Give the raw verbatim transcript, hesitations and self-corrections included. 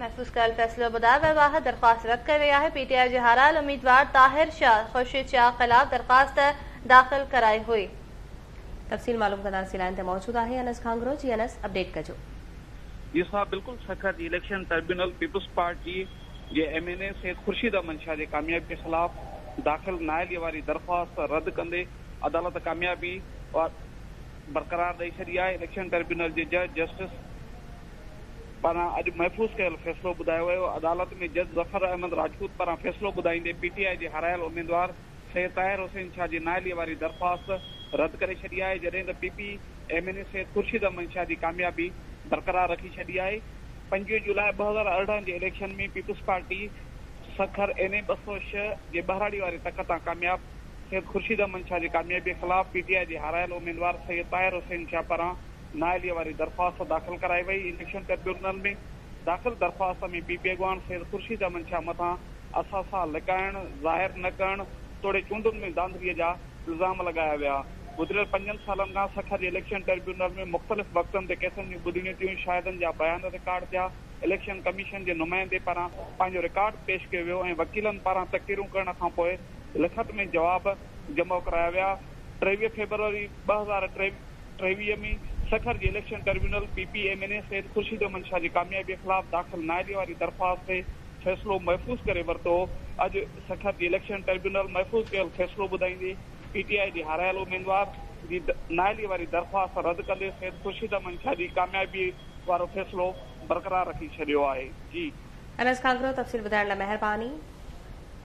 महफूज कल फैसला बदार वाहद दरख्वास्त रद्द कर लिया है। पीटीआई जहाराल उम्मीदवार ताहिर शाह खुर्शीद शाह खिलाफ दरख्वास्त दाखिल कराई हुई। तफसील मालूम करना सिलाइन से मौजूद है अनस खांगरो जी। अनस अपडेट का जो जी साहब बिल्कुल सखर जी election tribunal peoples party J M N A से खुर्शीद अमन शाह के कामयाबी के खिलाफ दाखिल नायल वाली दरख्वास्त रद्द कंदे अदालत कामयाबी और बरकरार दई छी है। इलेक्शन ट्रिब्यूनल के जज जस्टिस पारा अज महफूज कल फैसलो बुधाया वो। अदालत में जज जफर अहमद राजपूत पारा फैसलो बुधाइंदे पीटीआई के हरायल उम्मीदवार सैयद ताहिर हुसैन शाह की नायली वाली दरख्वास्त रद्द कर छी है। जैसे तो पीपीएनए से खुर्शीद अमन शाह की कामयाबी बरकरार रखी छी है। पंजी जुलाई ब हजार अठारह के इलेक्शन में peoples party Sukkur N A बो छह के बहराड़ी वाली तक कामयाब सैयद खुर्शीद अमन शाह की कामयाबी के खिलाफ पीटीआई के हरायल उम्मीदवार सैयद ताहिर हुसैन शाह पारा नायली वाली दरख्वास्त दाखिल कराई वही। इलेक्शन ट्रिब्यूनल में दाखिल दरख्वास्त में पीपी अगवान सैयद खुर्शीद अमन शाह मथा असासा लिकाइण जाहिर न करण तोड़े चूंडुन में धांधली जा इल्जाम लगाया वया। गुजरियल पंजन साल का सखर इलेक्शन ट्रिब्यूनल में मुख्तलिफ वक्तन के केसन में बुधड़ियों थी शायदन जहाँ बयान रिकॉर्ड थिया। इलेक्शन कमीशन के नुमाइंदे पारा पानो रिकॉर्ड पेश किया वकीलन पारा तकरीरों करण का लिखत में जवाब जमा कराया वया। टेवी फेब्रुवरी ब हजार टेवी में सखर के election tribunal PP MNA Syed Khurshid Aman Shah की कामयाबी के खिलाफ दाखिल नायली वाली दरख्वास्त से फैसलो महफूज कर वरतो। अज सखर के इलेक्शन ट्रिब्यूनल महफूज कल फैसलो बुधाइंदे पीटीआई के हरायल उम्मीदवार की नायली वाली दरख्वास्त रद्द करे सैयद खुर्शीद अमन शाह की कामयाबी वालों फैसलो बरकरार रखी छो है। जी अनस खांगरो तफसील बुधाइण ला मेहरबानी।